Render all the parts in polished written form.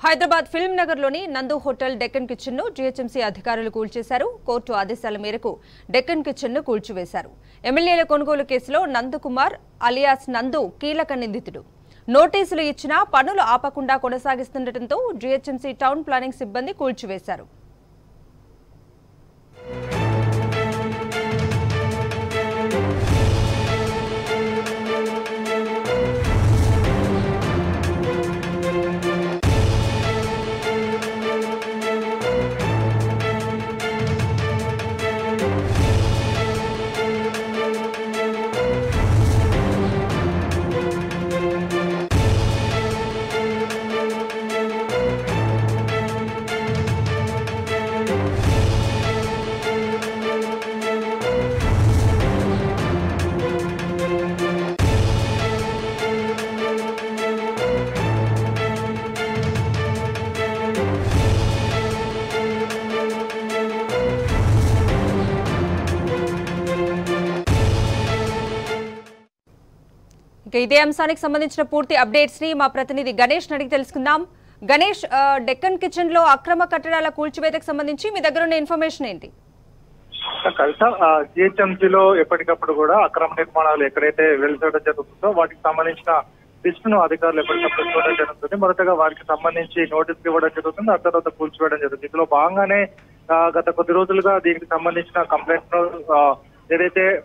Hyderabad Film Nagarloni, Nandu Hotel Deccan Kitchen no GHMC Adhikarulu Koolchesaru, Court Adeshala Meraku, Deccan Kitchen no Koolchivesaru. Emilia Kongolo Keslo, Nandu Kumar, alias Nandu, Keelaka Ninditudu. Noticelu Ichina, Panulu Apakunda Konasagistunnatanto, GHMC Town Planning Sibbandi Koolchivesaru. Idem Sonic Samanich Purti updates ni ma pratinidhi Ganesh Nadi Telusukundam. Ganesh, Deccan Kitchen lo Akrama Katadala Kulchivetak Samanchi with the information in the GHMC lo Epatica Pagoda, Akram Nekmana Lekrete, Velda Jatuso, what is Samanishna, Vishnu Adika Lepatica, Martaka, Samanchi, notice given a Jatun, after the Kulchivet and Jatiko Bangane, Gatakodrosalga, the Samanishna complaint.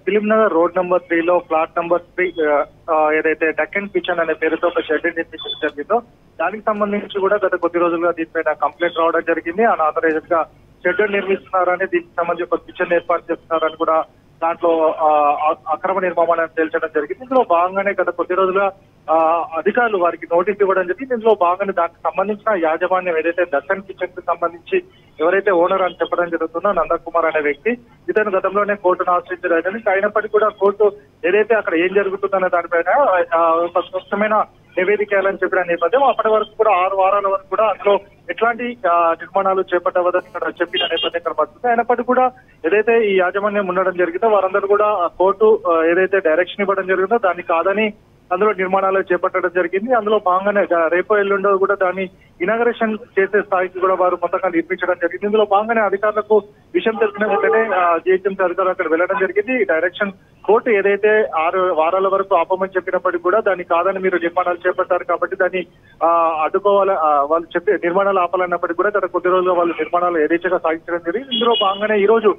Film road number 3 low, flat number 3, Deccan Kitchen and a Perito Shedded in the Dali Saman in Suda, the Kotirozula did a complete road at Jerkini, and other Shedded Nirmisna, the Samanjo Kitchen Airport, Saraguda, Santo Akraman in Maman and Delta Jerkini, Bangan, the Kotirozula, Adika Luvarki, notice the word and the Low Bangan, that Samanishna, Yajavan, a Deccan Kitchen to Samanchi. ఎవరైతే owner అని చెప్పడం జరుగుతుందో నందకుమార్ అనే వ్యక్తి ఇతను గతంలోనే కోర్టును ఆశ్రయించారని అయినప్పటికీ కూడా కోర్టు ఏదైతే అక్కడ ఏం జరుగుతుందనే దానిపైన ఒక స్పష్టమైన నివేదిక ఇవ్వాలని చెప్పిన నేపథ్యం అప్పటి వరకు కూడా 6 వారాల వరకు కూడా అందులో ఎట్లాంటి నిర్మాణాలు చేపట్టవద్దని ఇక్కడ చెప్పిన నేపథ్యం ఇక్కడ పడుతుంది. అయినప్పటికీ కూడా ఏదైతే ఈ యాజమాన్యం ఉండడం జరిగిందో వారందరూ కూడా కోర్టు ఏదైతే డైరెక్షన్ ఇవ్వడం జరిగిందో దాన్ని కాదని అందులో నిర్మాణాలు చేపట్టడం జరిగింది. అందులో భాగంగానే రేపు ఎల్లుండో కూడా దాన్ని ఇనాగరేషన్ చేసే స్థాయికి కూడా వారు మొత్తంగా నిర్మించడం జరిగింది. ఇందులో భాగంగానే అధికారులకు విషయం తెలిసిన వెంటనే జీహెచ్ఎంసీ అధికారులు అక్కడ వెళ్ళడం జరిగింది. డైరెక్షన్ కోర్టు ఏదైతే 6 వారాల వరకు ఆపమని చెప్పినప్పటికీ కూడా దాన్ని కాదని మీరు నిర్మాణాలు చేపట్టారు కాబట్టి దాన్ని అడ్డుకోవాలి వాళ్ళు చెప్పి నిర్మాణాలు ఆపాలన్నప్పటికీ కూడా గత కొద్ది రోజులుగా వాళ్ళు నిర్మాణాలు యథేచ్ఛగా సాగించడం జరిగింది. ఇందులో భాగంగానే ఈ రోజు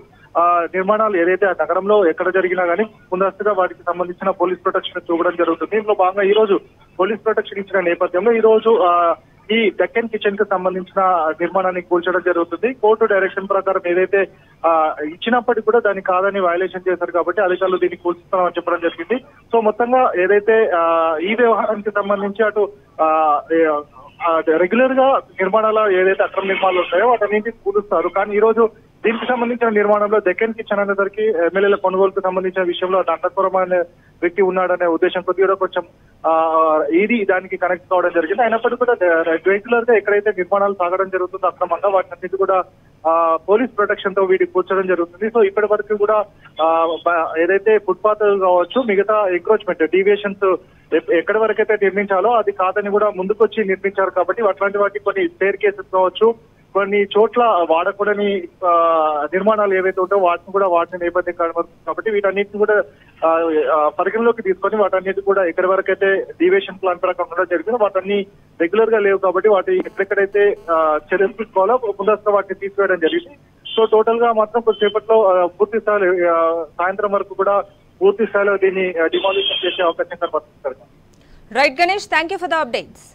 నిర్మాణాలు ఏదైతే ఆ నగరంలో ఎక్కడ జరిగినా కానీ ముందస్తుగా వాటికి సంబంధించిన పోలీస్ ప్రొటెక్షన్ చూపడం జరుగుతుంది. ఇందులో భాగంగా ఈ రోజు పోలీస్ ప్రొటెక్షన్ ఇచ్చిన నేపథ్యంలో ఈ రోజు ఈ డెక్కన్ కిచెన్ కు సంబంధించిన నిర్మాణాన్ని కూల్చడం జరుగుతుంది. కోర్టు డైరెక్షన్ ప్రకారం ఏదైతే ఇచ్చినప్పటికీ కూడా దాన్ని కాదని వయలేషన్ చేశారు కాబట్టి అధికారులు దీన్ని కూల్చుతామని చెప్పడం జరిగింది. సో మొత్తంగా ఏదైతే ఈ వ్యవహారానికి సంబంధించి అటు రెగ్యులర్ గా నిర్మాణాలు ఏదైతే అక్రమ నిర్మాణాలు ఉంటాయో వాటన్నింటి కూలుస్తారు. కానీ ఈ రోజు దీనికి సంబంధించిన నిర్మాణంలో డెక్కన్ కిచెన్ అనేసరికి ఎమ్మెల్యేల కొనుగోలుకు సంబంధించిన విషయంలో దండపురం అనే వ్యక్తి ఉన్నాడనే ఉద్దేశం కొద్దిగా కొంచెం ఇది దానికి కనెక్ట్ కావడం జరిగింది. అయినప్పటికీ కూడా రెగ్యులర్ గా ఎక్కడైతే నిర్మాణాలు సాగడం జరుగుతుందో అక్రమంగా వాటిని కూడా పోలీస్ ప్రొటెక్షన్ తో వీటికి కూర్చడం జరుగుతుంది. సో ఇప్పటి వరకు కూడా ఏదైతే ఫుట్పాత్ కావచ్చు మిగతా ఎంక్రోచ్మెంట్ డీవియేషన్స్ ఎక్కడి వరకైతే నిర్మించాలో అది కాదని కూడా ముందుకొచ్చి నిర్మించారు కాబట్టి అట్లాంటి వాటికి కొన్ని స్టేర్ కేసెస్ కావచ్చు కొన్ని చోట్ల వాడకూడని నిర్మాణాలు ఏవైతే ఉంటాయో వాటిని కూడా వాటిని నేపథ్యం కనబడుతుంది కాబట్టి వీటన్నిటిని కూడా పరిగణలోకి తీసుకొని వాటన్నిటి కూడా ఎక్కడి వరకు అయితే డీవియేషన్ ప్లాన్ ప్రకారం ఉండడం జరిగింది. వాటన్ని రెగ్యులర్ గా లేవు కాబట్టి వాటి ఎక్కడెక్కడైతే చర్యలు తీసుకోవాలో ముందస్తు వాటిని తీసివేయడం జరిగింది. సో టోటల్ గా మాత్రం కొద్దిసేపట్లో పూర్తి స్థాయిలో సాయంత్రం వరకు కూడా పూర్తి స్థాయిలో దీన్ని డిమాలిషన్ చేసే అవకాశం కనబడుతుంది. Right Ganesh, thank you for the updates.